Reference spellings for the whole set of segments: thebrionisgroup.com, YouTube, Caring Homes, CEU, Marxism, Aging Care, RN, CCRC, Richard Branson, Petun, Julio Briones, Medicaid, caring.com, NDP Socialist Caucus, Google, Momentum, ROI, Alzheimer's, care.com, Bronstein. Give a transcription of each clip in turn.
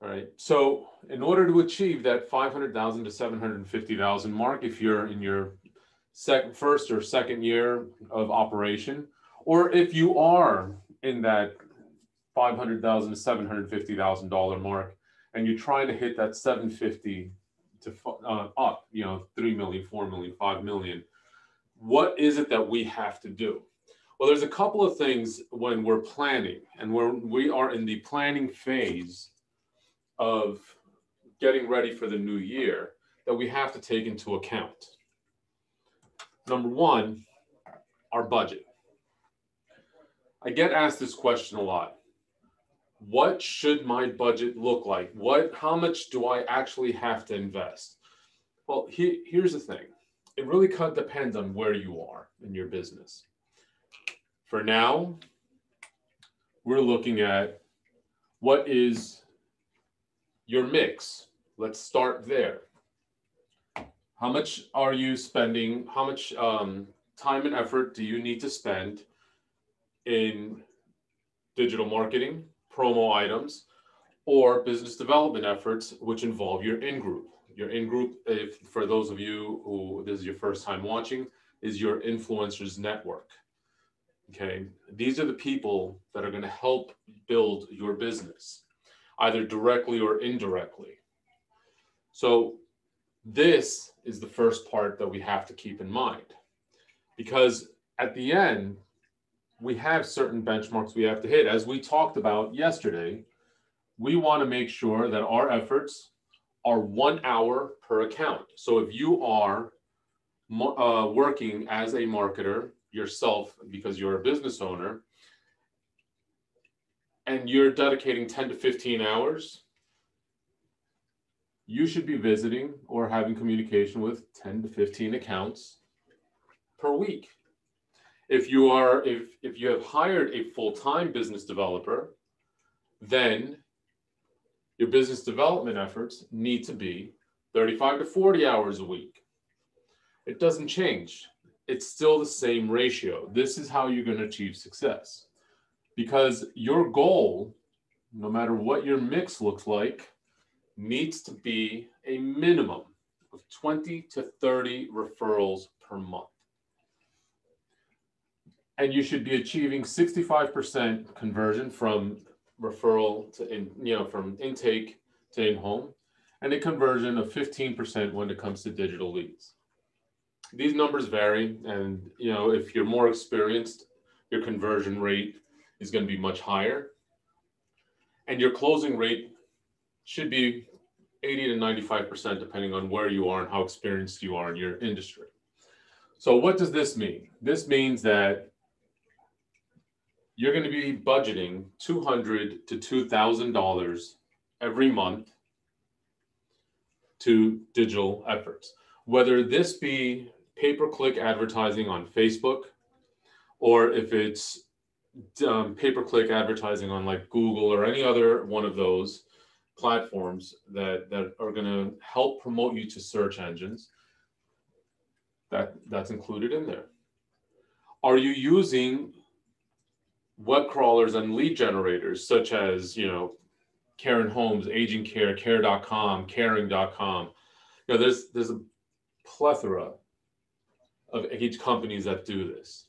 All right. So in order to achieve that 500,000 to 750,000 mark, if you're in your first or second year of operation, or if you are in that $500,000 to $750,000 mark, and you're trying to hit that 750 to up, you know, 3 million, 4 million, 5 million, what is it that we have to do? Well, there's a couple of things when we're planning, and when we are in the planning phase of getting ready for the new year, that we have to take into account. Number one, our budget. I get asked this question a lot. What should my budget look like? How much do I actually have to invest? Well, here's the thing. It really kind of depends on where you are in your business. For now, we're looking at what is your mix. Let's start there. How much are you spending? How much time and effort do you need to spend in digital marketing, promo items, or business development efforts, which involve your in-group? Your in-group, if for those of you who this is your first time watching, is your influencers network. Okay, these are the people that are going to help build your business, either directly or indirectly. So this is the first part that we have to keep in mind, because at the end, we have certain benchmarks we have to hit. As we talked about yesterday, we want to make sure that our efforts are 1 hour per account. So if you are working as a marketer yourself, because you're a business owner, and you're dedicating 10 to 15 hours, you should be visiting or having communication with 10 to 15 accounts per week. If you have hired a full-time business developer, then your business development efforts need to be 35 to 40 hours a week. It doesn't change. It's still the same ratio. This is how you're going to achieve success, because your goal, no matter what your mix looks like, needs to be a minimum of 20 to 30 referrals per month. And you should be achieving 65% conversion from referral to, from intake to in-home, and a conversion of 15% when it comes to digital leads. These numbers vary, and if you're more experienced, your conversion rate is going to be much higher, and your closing rate should be 80 to 95%, depending on where you are and how experienced you are in your industry. So what does this mean? This means that you're going to be budgeting $200 to $2,000 every month to digital efforts, whether this be pay-per-click advertising on Facebook, or if it's pay-per-click advertising on like Google or any other one of those platforms that are going to help promote you to search engines. That's included in there. Are you using web crawlers and lead generators such as, Caring Homes, Aging Care, care.com, caring.com? There's a plethora of age companies that do this.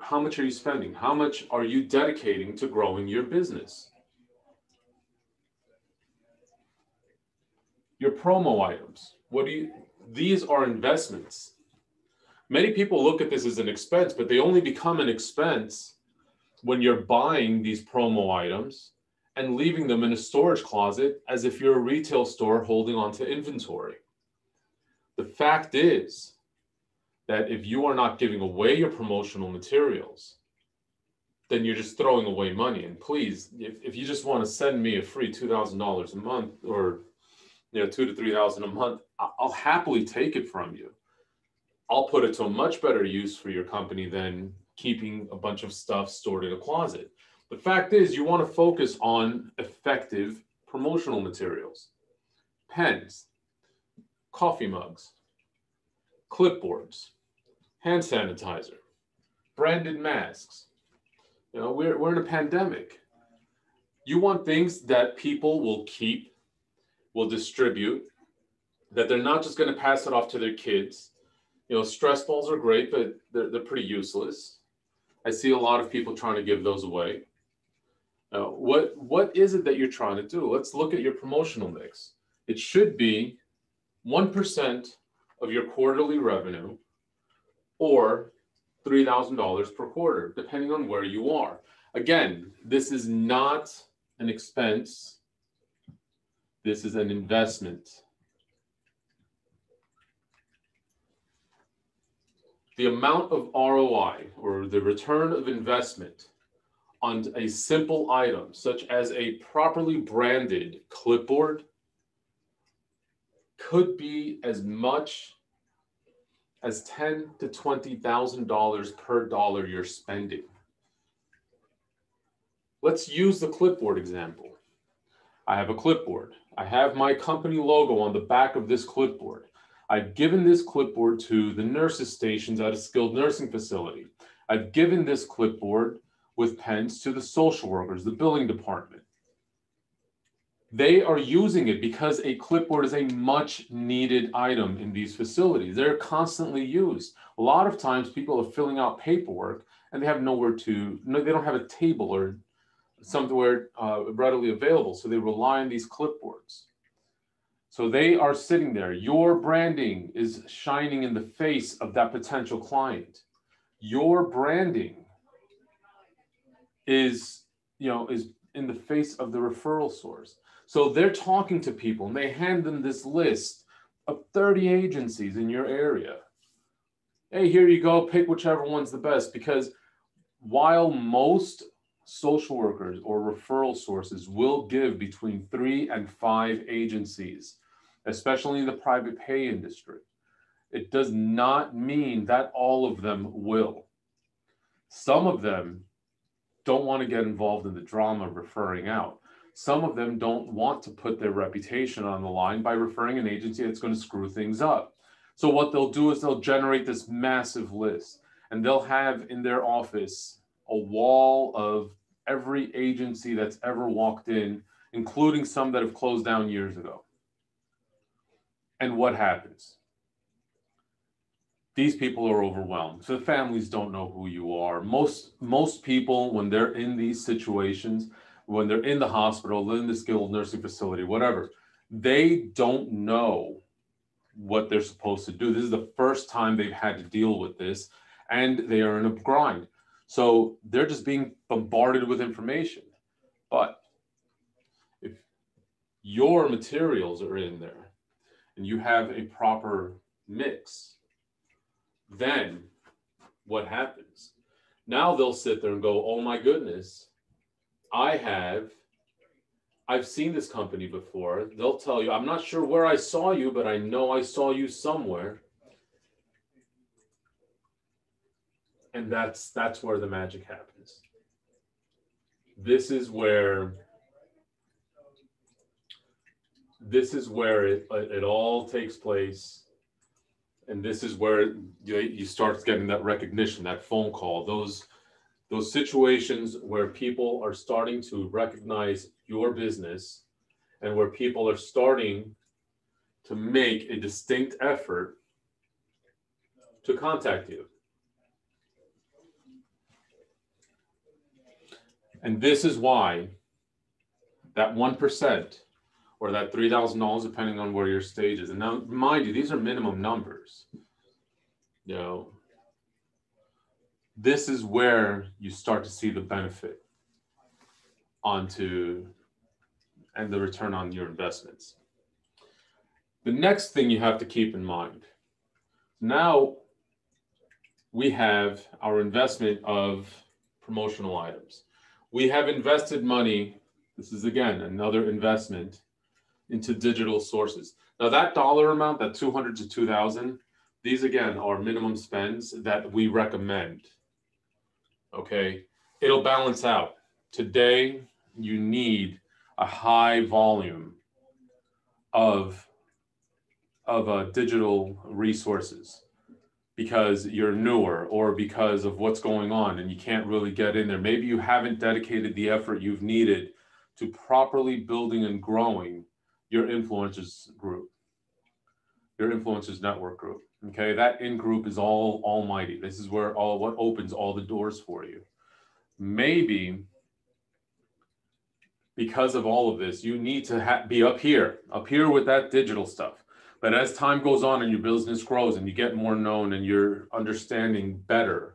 How much are you spending? How much are you dedicating to growing your business? Your promo items. These are investments. Many people look at this as an expense, but they only become an expense when you're buying these promo items and leaving them in a storage closet as if you're a retail store holding onto inventory. The fact is that if you are not giving away your promotional materials, then you're just throwing away money. And please, if you just want to send me a free $2,000 a month, or $2,000 to $3,000 a month, I'll happily take it from you. I'll put it to a much better use for your company than keeping a bunch of stuff stored in a closet. The fact is, you want to focus on effective promotional materials: pens, coffee mugs, clipboards, hand sanitizer, branded masks. We're in a pandemic. You want things that people will keep, will distribute, that they're not just going to pass it off to their kids. You know, stress balls are great, but they're pretty useless. I see a lot of people trying to give those away. What is it that you're trying to do? Let's look at your promotional mix. It should be 1% of your quarterly revenue or $3,000 per quarter, depending on where you are. Again, this is not an expense. This is an investment. The amount of ROI, or the return of investment, on a simple item, such as a properly branded clipboard, could be as much as $10,000 to $20,000 per dollar you're spending. Let's use the clipboard example. I have a clipboard. I have my company logo on the back of this clipboard. I've given this clipboard to the nurses' stations at a skilled nursing facility. I've given this clipboard with pens to the social workers, the billing department. They are using it because a clipboard is a much needed item in these facilities. They're constantly used. A lot of times people are filling out paperwork and they have they don't have a table or somewhere readily available. So they rely on these clipboards. So they are sitting there. Your branding is shining in the face of that potential client. Your branding is in the face of the referral source. So they're talking to people and they hand them this list of 30 agencies in your area. Hey, here you go, pick whichever one's the best, because while most social workers or referral sources will give between 3 and 5 agencies, especially in the private pay industry, it does not mean that all of them will. Some of them don't want to get involved in the drama of referring out. Some of them don't want to put their reputation on the line by referring an agency that's going to screw things up. So what they'll do is they'll generate this massive list, and they'll have in their office a wall of every agency that's ever walked in, including some that have closed down years ago. And what happens? These people are overwhelmed. So the families don't know who you are. Most people, when they're in these situations, when they're in the hospital, in the skilled nursing facility, whatever, they don't know what they're supposed to do. This is the first time they've had to deal with this, and they are in a grind. So they're just being bombarded with information. But if your materials are in there and you have a proper mix, then what happens? Now they'll sit there and go, oh my goodness, I've seen this company before. They'll tell you, I'm not sure where I saw you, but I know I saw you somewhere. And that's where the magic happens. This is where it all takes place. And this is where you start getting that recognition, that phone call, those situations where people are starting to recognize your business and where people are starting to make a distinct effort to contact you. And this is why that 1% or that $3,000, depending on where your stage is. And now, mind you, these are minimum numbers. You know, this is where you start to see the benefit and the return on your investments. The next thing you have to keep in mind, now we have our investment of promotional items. We have invested money. This is, again, another investment into digital sources. Now that dollar amount, that $200 to $2,000, these again are minimum spends that we recommend, okay? It'll balance out. Today, you need a high volume of digital resources because you're newer or because of what's going on and you can't really get in there. Maybe you haven't dedicated the effort you've needed to properly building and growing your influencers group, your influencers network group. Okay, that in group is all almighty. This is where all what opens all the doors for you. Maybe because of all of this, you need to be up here with that digital stuff. But as time goes on and your business grows and you get more known and you're understanding better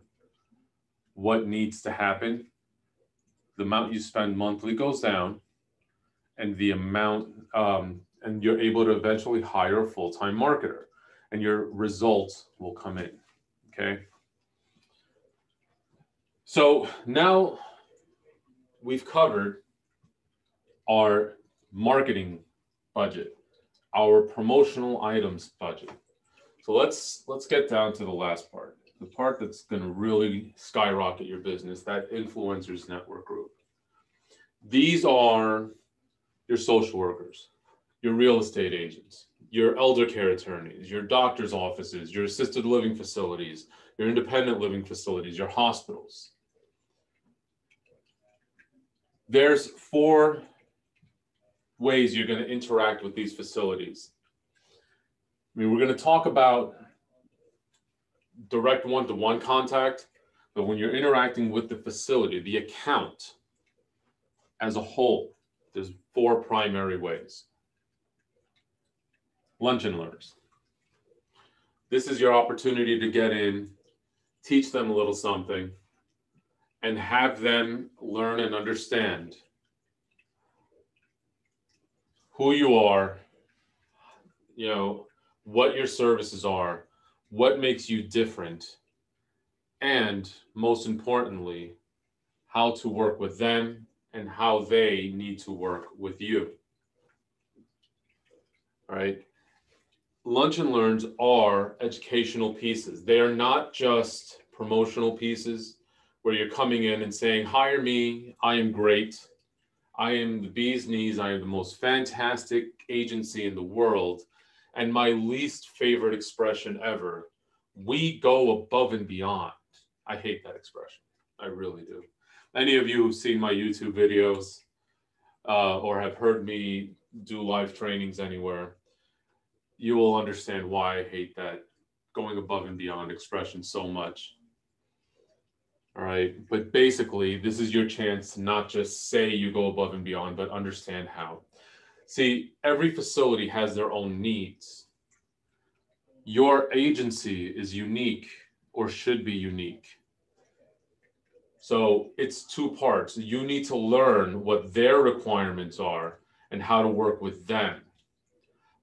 what needs to happen, the amount you spend monthly goes down, and the amount, and you're able to eventually hire a full-time marketer, and your results will come in, okay? So now we've covered our marketing budget, our promotional items budget. So let's get down to the last part, the part that's going to really skyrocket your business, that influencers network group. These are your social workers, your real estate agents, your elder care attorneys, your doctor's offices, your assisted living facilities, your independent living facilities, your hospitals. There's 4 ways you're going to interact with these facilities. I mean, we're going to talk about direct one-to-one contact, but when you're interacting with the facility, the account as a whole, there's 4 primary ways. Lunch and learns. This is your opportunity to get in, teach them a little something, and have them learn and understand who you are, you know, what your services are, what makes you different, and most importantly, how to work with them and how they need to work with you. All right. Lunch and learns are educational pieces. They are not just promotional pieces where you're coming in and saying, hire me, I am great. I am the bee's knees. I am the most fantastic agency in the world. And my least favorite expression ever, we go above and beyond. I hate that expression. I really do. Any of you who've seen my YouTube videos or have heard me do live trainings anywhere, you will understand why I hate that going above and beyond expression so much. All right, but basically this is your chance to not just say you go above and beyond, but understand how. See, every facility has their own needs. Your agency is unique or should be unique. So it's 2 parts. You need to learn what their requirements are and how to work with them.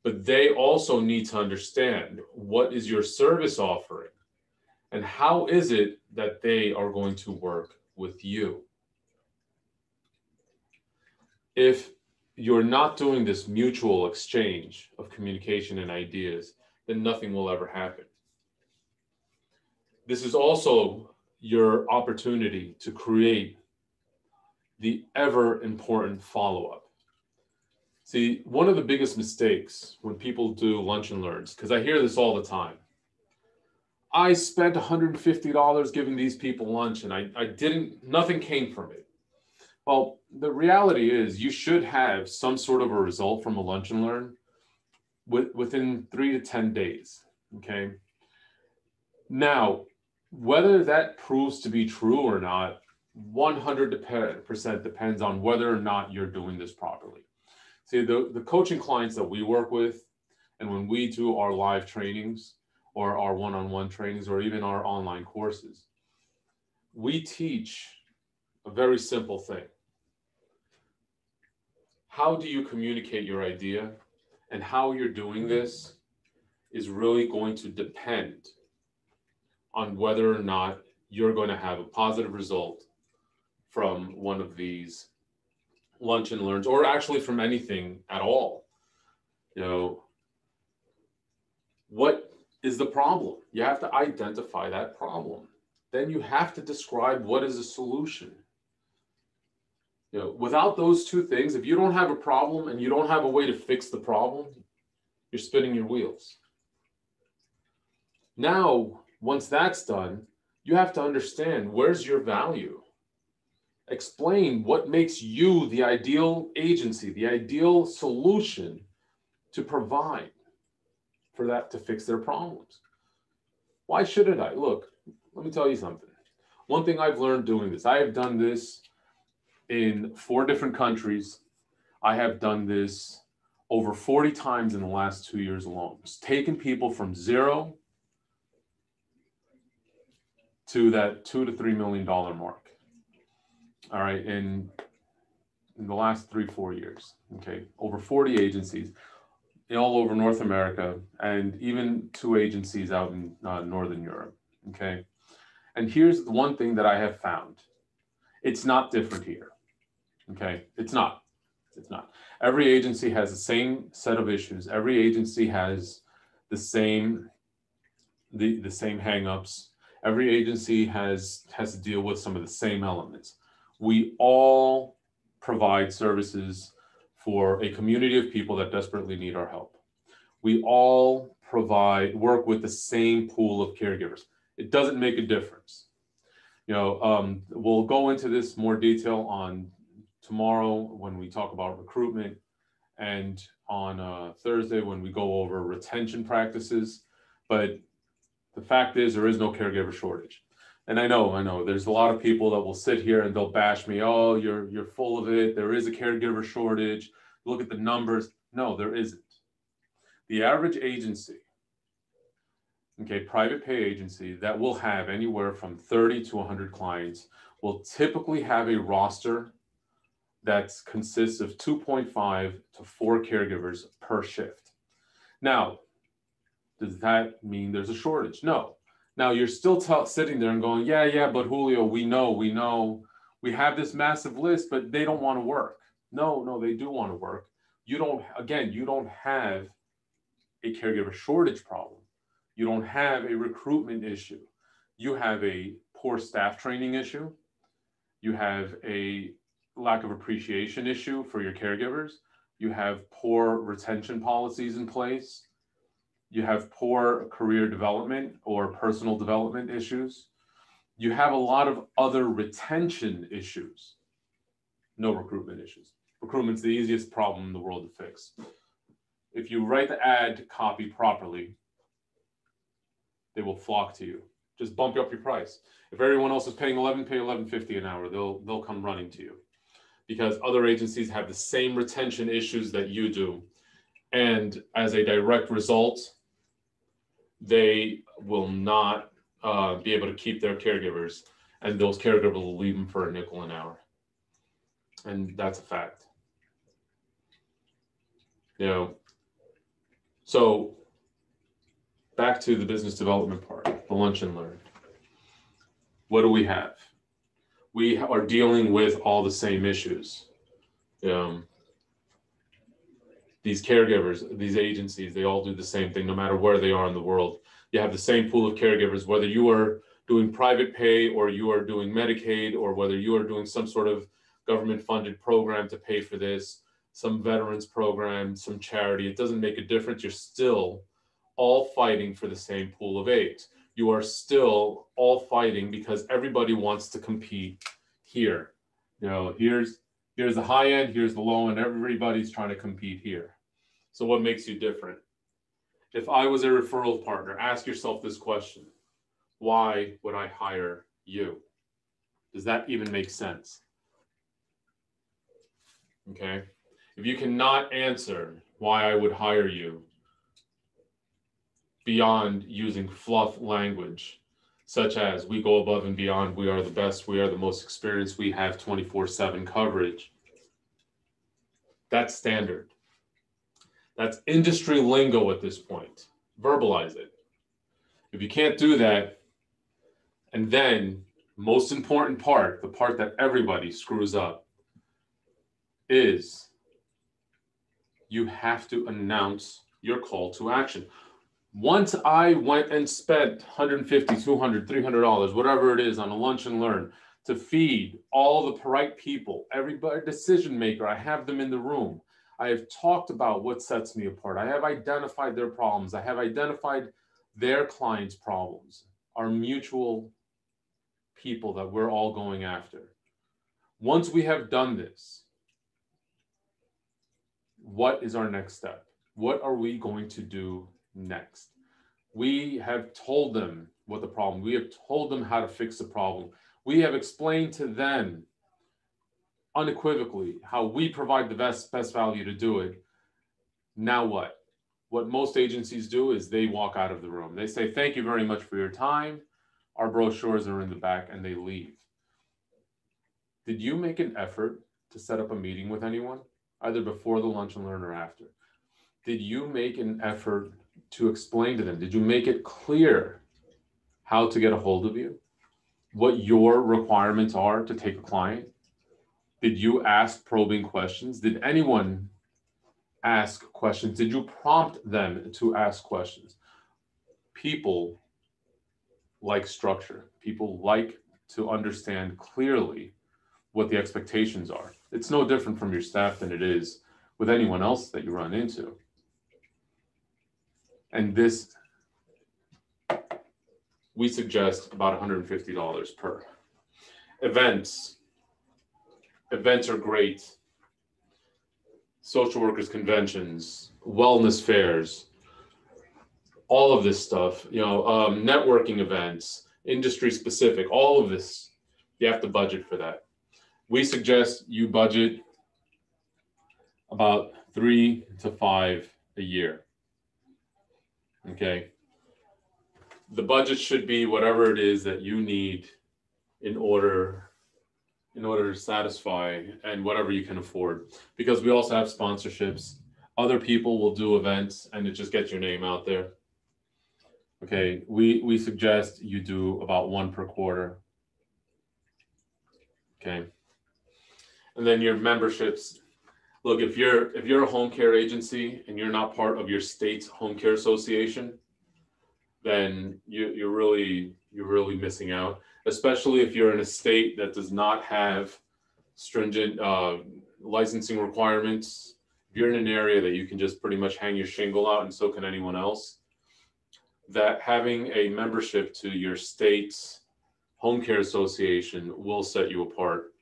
But they also need to understand what is your service offering and how is it that they are going to work with you. If you're not doing this mutual exchange of communication and ideas, then nothing will ever happen. This is also your opportunity to create the ever important follow-up. See, one of the biggest mistakes when people do lunch and learns, because I hear this all the time. I spent $150 giving these people lunch and nothing came from it. Well, the reality is you should have some sort of a result from a lunch and learn within 3 to 10 days, okay? Now, whether that proves to be true or not, 100% depends on whether or not you're doing this properly. See, the coaching clients that we work with, and when we do our live trainings or our one-on-one trainings or even our online courses, we teach a very simple thing. How do you communicate your idea, and how you're doing this is really going to depend on whether or not you're going to have a positive result from one of these lunch and learns, or actually from anything at all. You know, what is the problem? You have to identify that problem. Then you have to describe what is a solution. You know, without those 2 things, if you don't have a problem and you don't have a way to fix the problem, you're spinning your wheels. Now, once that's done, you have to understand, where's your value? explain what makes you the ideal agency, the ideal solution to provide for that to fix their problems. Why shouldn't I? Look, let me tell you something. One thing I've learned doing this, I have done this in 4 different countries. I have done this over 40 times in the last 2 years alone. It's taken people from zero to that $2 to $3 million mark. All right, in the last 3-4 years, okay, over 40 agencies all over North America, and even 2 agencies out in Northern Europe, okay? And here's the one thing that I have found. It's not different here, okay? It's not. It's not. Every agency has the same set of issues. Every agency has the same hang-ups. Every agency has to deal with some of the same elements. We all provide services for a community of people that desperately need our help. We all work with the same pool of caregivers. It doesn't make a difference. You know, we'll go into this more detail on tomorrow when we talk about recruitment, and on Thursday when we go over retention practices. But the fact is, there is no caregiver shortage. And I know, there's a lot of people that will sit here and they'll bash me. Oh, you're full of it. There is a caregiver shortage. Look at the numbers. No, there isn't. The average agency, okay, private pay agency that will have anywhere from 30 to 100 clients will typically have a roster that consists of 2.5 to 4 caregivers per shift. Now, does that mean there's a shortage? No. Now you're still sitting there and going, yeah, but Julio, we know, we have this massive list, but they don't want to work. No, they do want to work. You don't have a caregiver shortage problem. You don't have a recruitment issue. You have a poor staff training issue. You have a lack of appreciation issue for your caregivers. You have poor retention policies in place. You have poor career development or personal development issues. You have a lot of other retention issues. No recruitment issues. Recruitment's the easiest problem in the world to fix. If you write the ad copy properly, they will flock to you. Just bump up your price. If everyone else is paying $11, pay $11.50 an hour. They'll come running to you because other agencies have the same retention issues that you do. And as a direct result, they will not be able to keep their caregivers, and those caregivers will leave them for $0.05 an hour. And that's a fact. You know, so back to the business development part, the lunch and learn. What do we have? We are dealing with all the same issues. These caregivers, these agencies, they all do the same thing, no matter where they are in the world. You have the same pool of caregivers, whether you are doing private pay or you are doing Medicaid, or whether you are doing some sort of government-funded program to pay for this, some veterans program, some charity. It doesn't make a difference. You're still all fighting for the same pool of eggs. You are still all fighting because everybody wants to compete here. You know, here's the high end, here's the low end, everybody's trying to compete here. So what makes you different? If I was a referral partner, ask yourself this question. Why would I hire you? Does that even make sense? Okay. If you cannot answer why I would hire you beyond using fluff language, such as we go above and beyond, we are the best, we are the most experienced, we have 24/7 coverage. That's standard. That's industry lingo at this point. Verbalize it. If you can't do that, and then most important part, the part that everybody screws up, is you have to announce your call to action. Once I went and spent $150, $200, $300, whatever it is, on a lunch and learn to feed all the right people, everybody, decision maker, I have them in the room. I have talked about what sets me apart. I have identified their problems. I have identified their clients' problems, our mutual people that we're all going after. Once we have done this, what is our next step? What are we going to do next? We have told them what the problem, we have told them how to fix the problem. We have explained to them unequivocally how we provide the best value to do it. Now what? What most agencies do is they walk out of the room. They say, thank you very much for your time. Our brochures are in the back, and they leave. Did you make an effort to set up a meeting with anyone, either before the lunch and learn or after? Did you make an effort to explain to them? Did you make it clear how to get a hold of you, what your requirements are to take a client? Did you ask probing questions? Did anyone ask questions? Did you prompt them to ask questions? People like structure. People like to understand clearly what the expectations are. It's no different from your staff than it is with anyone else that you run into. And this, we suggest about $150 per. Events. Events are great. Social workers conventions, wellness fairs, all of this stuff, you know, networking events, industry specific, all of this, you have to budget for that. We suggest you budget about 3 to 5 a year. Okay. The budget should be whatever it is that you need in order to satisfy, and whatever you can afford, because we also have sponsorships. Other people will do events, and it just gets your name out there. Okay, we suggest you do about 1 per quarter. Okay, and then your memberships. Look, if you're a home care agency and you're not part of your state's home care association, then you're really missing out, especially if you're in a state that does not have stringent licensing requirements. If you're in an area that you can just pretty much hang your shingle out, and so can anyone else, that having a membership to your state's home care association will set you apart.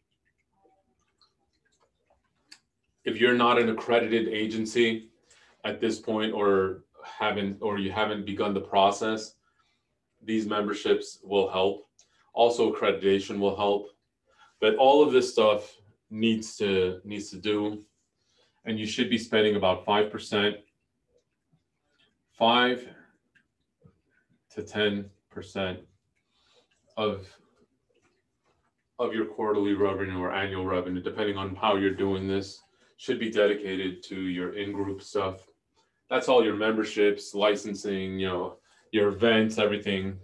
If you're not an accredited agency at this point, or you haven't begun the process, these memberships will help. Also, accreditation will help. But all of this stuff needs to do, and you should be spending about 5%, 5 to 10% of your quarterly revenue or annual revenue, depending on how you're doing this, should be dedicated to your in-group stuff. That's all your memberships, licensing, you know, your events, everything,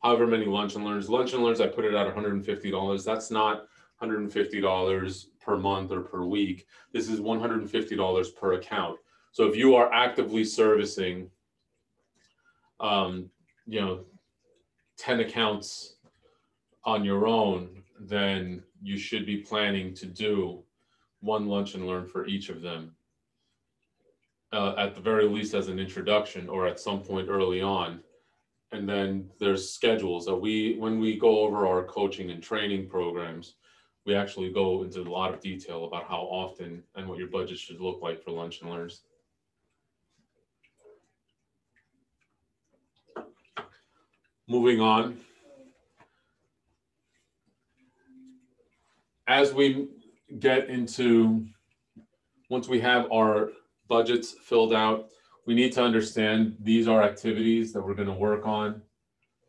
however many lunch and learns. Lunch and learns, I put it at $150. That's not $150 per month or per week. This is $150 per account. So if you are actively servicing, you know, 10 accounts on your own, then you should be planning to do 1 lunch and learn for each of them. At the very least as an introduction, or at some point early on. And then there's schedules that when we go over our coaching and training programs, we actually go into a lot of detail about how often and what your budget should look like for lunch and learns. Moving on. As we get into, once we have our budgets filled out, we need to understand these are activities that we're going to work on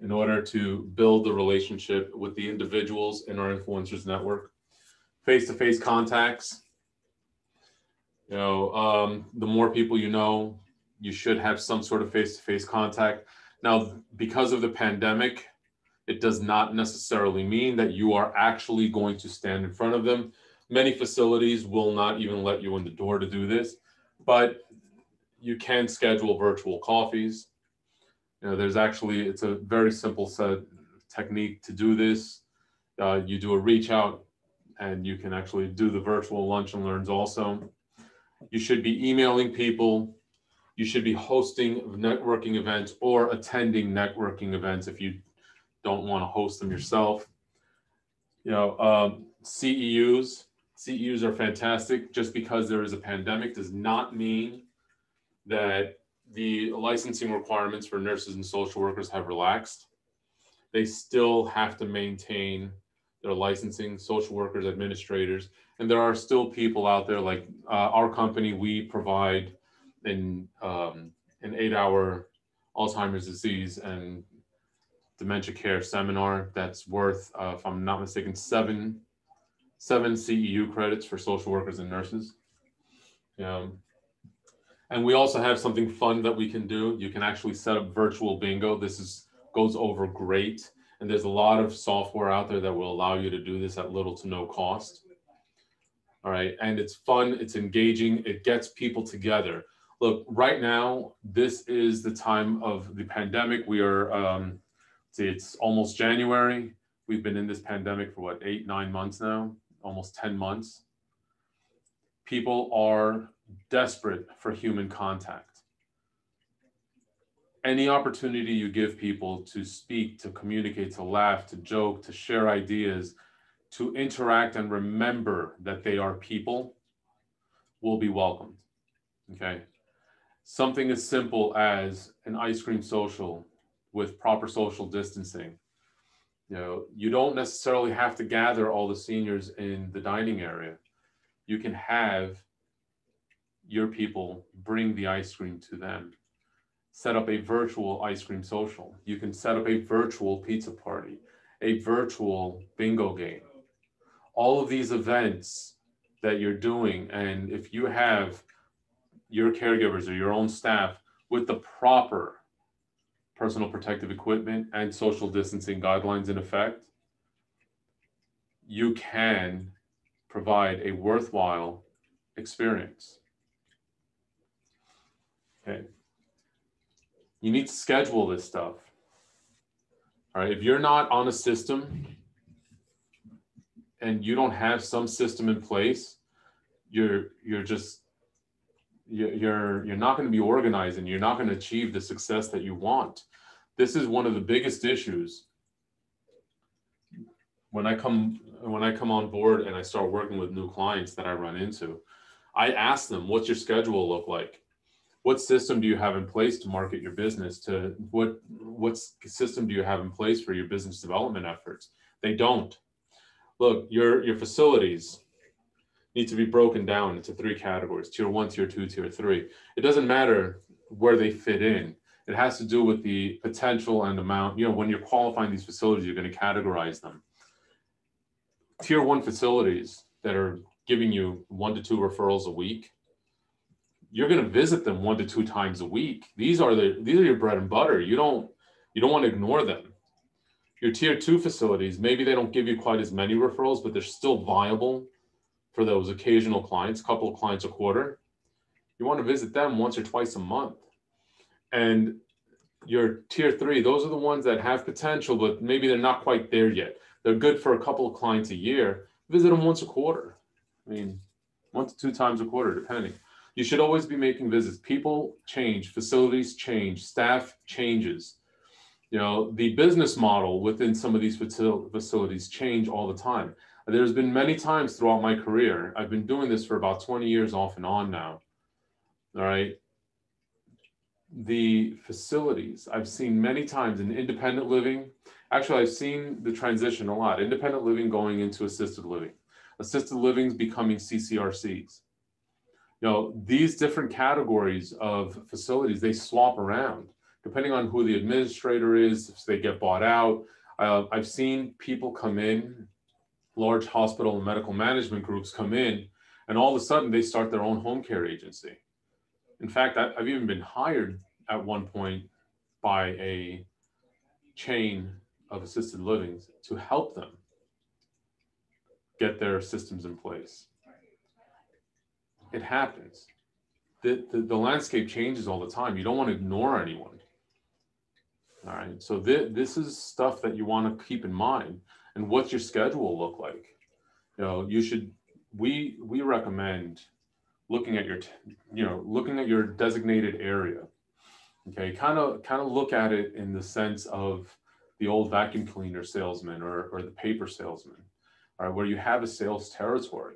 in order to build the relationship with the individuals in our influencers network. Face-to-face contacts. You know, the more people you know, you should have some sort of face-to-face contact. Now, because of the pandemic, it does not necessarily mean that you are actually going to stand in front of them. Many facilities will not even let you in the door to do this. But you can schedule virtual coffees. You know, there's actually, it's a very simple technique to do this. You do a reach out, and you can actually do the virtual lunch and learns also. You should be emailing people. You should be hosting networking events or attending networking events if you don't want to host them yourself. You know, CEUs are fantastic. Just because there is a pandemic does not mean that the licensing requirements for nurses and social workers have relaxed. They still have to maintain their licensing, social workers, administrators, and there are still people out there like our company. We provide an 8-hour Alzheimer's disease and dementia care seminar that's worth, if I'm not mistaken, seven CEU credits for social workers and nurses. And we also have something fun that we can do. You can actually set up virtual bingo. This goes over great. And there's a lot of software out there that will allow you to do this at little to no cost. All right, and it's fun, it's engaging, it gets people together. Look, right now, this is the time of the pandemic. We are, it's almost January. We've been in this pandemic for what, 8, 9 months now, almost 10 months. People are desperate for human contact. Any opportunity you give people to speak, to communicate, to laugh, to joke, to share ideas, to interact and remember that they are people will be welcomed, okay? Something as simple as an ice cream social with proper social distancing. You know, you don't necessarily have to gather all the seniors in the dining area. You can have your people bring the ice cream to them. Set up a virtual ice cream social. You can set up a virtual pizza party, a virtual bingo game. All of these events that you're doing, and if you have your caregivers or your own staff with the proper personal protective equipment and social distancing guidelines in effect, you can provide a worthwhile experience. Okay. You need to schedule this stuff. All right, if you're not on a system and you don't have some system in place, you're not going to be organized and you're not going to achieve the success that you want. This is one of the biggest issues. When I come on board and I start working with new clients that I run into, I ask them, what's your schedule look like? What system do you have in place to market your business? What system do you have in place for your business development efforts? They don't. Look, your facilities need to be broken down into 3 categories: Tier 1, Tier 2, Tier 3. It doesn't matter where they fit in. It has to do with the potential and amount. You know, when you're qualifying these facilities, you're going to categorize them. Tier 1 facilities that are giving you 1 to 2 referrals a week, you're going to visit them 1 to 2 times a week. These are your bread and butter. You don't want to ignore them. Your Tier 2 facilities, maybe they don't give you quite as many referrals, but they're still viable for those occasional clients, couple of clients a quarter. You want to visit them once or twice a month. And your Tier 3, those are the ones that have potential, but maybe they're not quite there yet. They're good for a couple of clients a year. Visit them once a quarter. I mean, 1 to 2 times a quarter, depending. You should always be making visits. People change, facilities change, staff changes. You know, the business model within some of these facilities change all the time. There's been many times throughout my career, I've been doing this for about 20 years off and on now, all right? The facilities, I've seen many times in independent living, actually I've seen the transition a lot, independent living going into assisted living, assisted livings becoming CCRCs. You know, these different categories of facilities, they swap around depending on who the administrator is, if they get bought out. I've seen people come in, large hospital and medical management groups come in, and all of a sudden they start their own home care agency. In fact, I've even been hired at one point by a chain of assisted livings to help them get their systems in place. It happens. The landscape changes all the time. You don't want to ignore anyone. All right, so this is stuff that you want to keep in mind. And what's your schedule look like? You know, you should, we recommend looking at your, looking at your designated area. Okay, kind of look at it in the sense of the old vacuum cleaner salesman or the paper salesman. where you have a sales territory.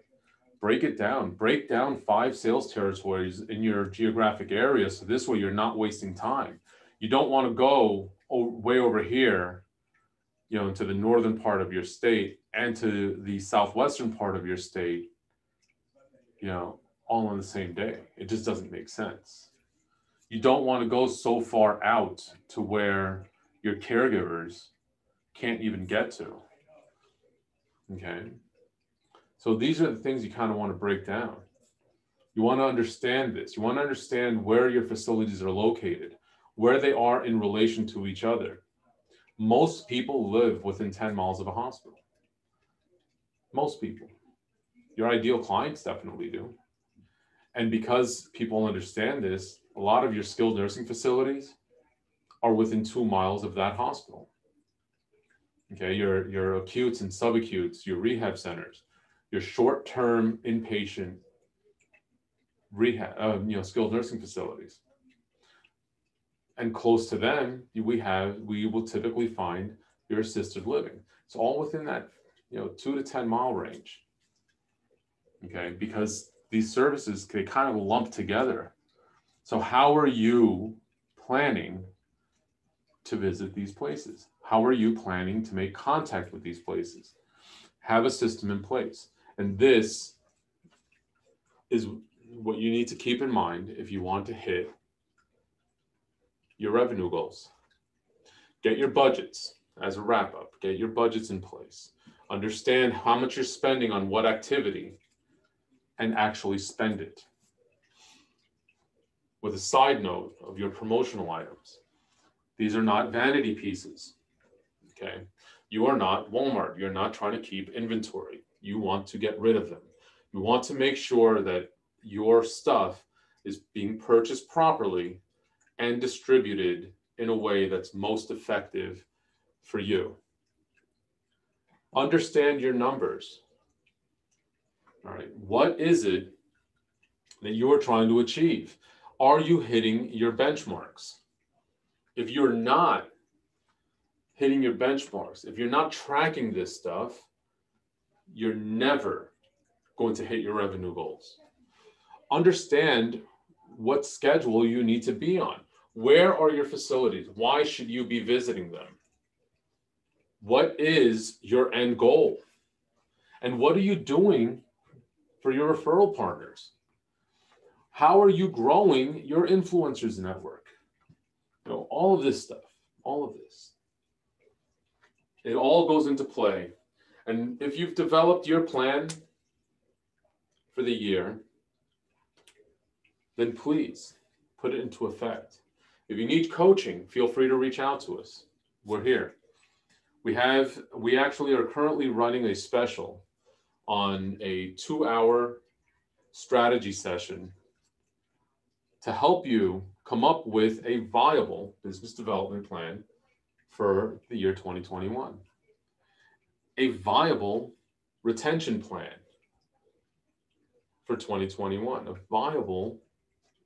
Break it down. Break down 5 sales territories in your geographic area, so this way you're not wasting time. You don't want to go way over here, you know, to the northern part of your state and to the southwestern part of your state, you know, all on the same day. It just doesn't make sense. You don't want to go so far out to where your caregivers can't even get to. Okay. So these are the things you kind of want to break down. You want to understand this. You want to understand where your facilities are located, where they are in relation to each other. Most people live within 10 miles of a hospital. Most people. Your ideal clients definitely do. And because people understand this, a lot of your skilled nursing facilities are within 2 miles of that hospital. Okay, your acutes and subacutes, your rehab centers, your short-term inpatient rehab, you know, skilled nursing facilities, and close to them, we will typically find your assisted living. It's all within that, you know, 2 to 10 mile range. Okay, because these services, they kind of lump together. So how are you planning to visit these places? How are you planning to make contact with these places? Have a system in place. And this is what you need to keep in mind if you want to hit your revenue goals. Get your budgets as a wrap up. Get your budgets in place. Understand how much you're spending on what activity and actually spend it. With a side note of your promotional items. These are not vanity pieces, okay? You are not Walmart. You're not trying to keep inventory. You want to get rid of them. You want to make sure that your stuff is being purchased properly and distributed in a way that's most effective for you. Understand your numbers. All right, what is it that you are trying to achieve? Are you hitting your benchmarks? If you're not hitting your benchmarks, if you're not tracking this stuff, you're never going to hit your revenue goals. Understand what schedule you need to be on. Where are your facilities? Why should you be visiting them? What is your end goal? And what are you doing for your referral partners? How are you growing your influencers network? You know, all of this stuff, all of this, it all goes into play. And if you've developed your plan for the year, then please put it into effect. If you need coaching, feel free to reach out to us. We're here. We actually are currently running a special on a 2-hour strategy session to help you come up with a viable business development plan for the year 2021, a viable retention plan for 2021, a viable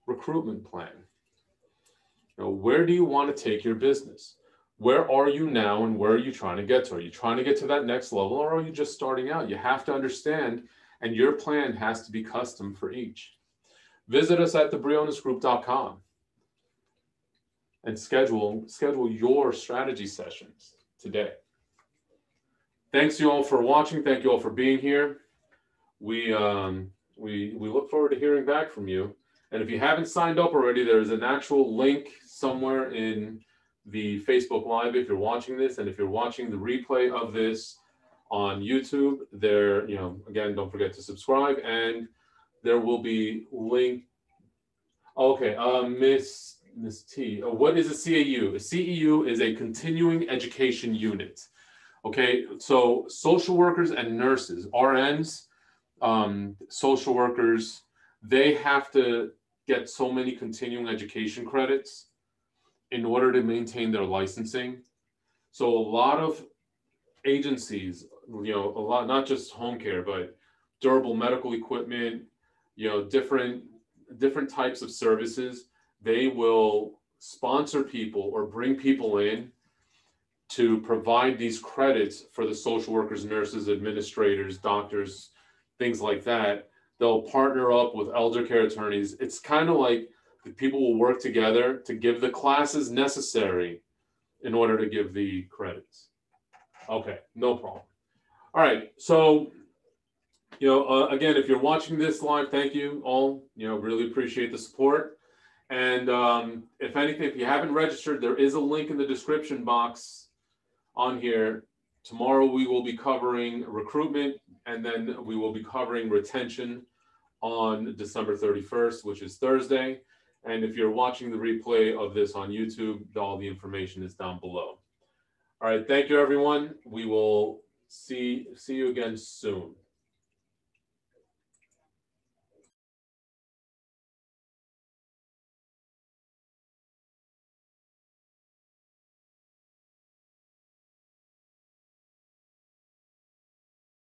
recruitment plan. Now, where do you want to take your business? Where are you now and where are you trying to get to? Are you trying to get to that next level, or are you just starting out? You have to understand, and your plan has to be custom for each. Visit us at thebrionisgroup.com. And schedule your strategy sessions today. Thanks you all for watching. Thank you all for being here. We look forward to hearing back from you. And if you haven't signed up already, there's an actual link somewhere in the Facebook Live if you're watching this. And if you're watching the replay of this on YouTube, there, you know, again, don't forget to subscribe. And there will be link. Okay, Miss T, what is a CEU? A CEU is a continuing education unit. Okay, so social workers and nurses, RNs, social workers, they have to get so many continuing education credits in order to maintain their licensing. So a lot of agencies, you know, a lot, not just home care, but durable medical equipment, you know, different types of services, they will sponsor people or bring people in to provide these credits for the social workers, nurses, administrators, doctors, things like that. They'll partner up with elder care attorneys. It's kind of like the people will work together to give the classes necessary in order to give the credits. Okay, no problem. All right, so, you know, again, if you're watching this live, thank you all, you know, really appreciate the support. And if anything, if you haven't registered, there is a link in the description box on here. Tomorrow we will be covering recruitment, and then we will be covering retention on December 31st, which is Thursday. And if you're watching the replay of this on YouTube, all the information is down below. All right, thank you, everyone. We will see you again soon.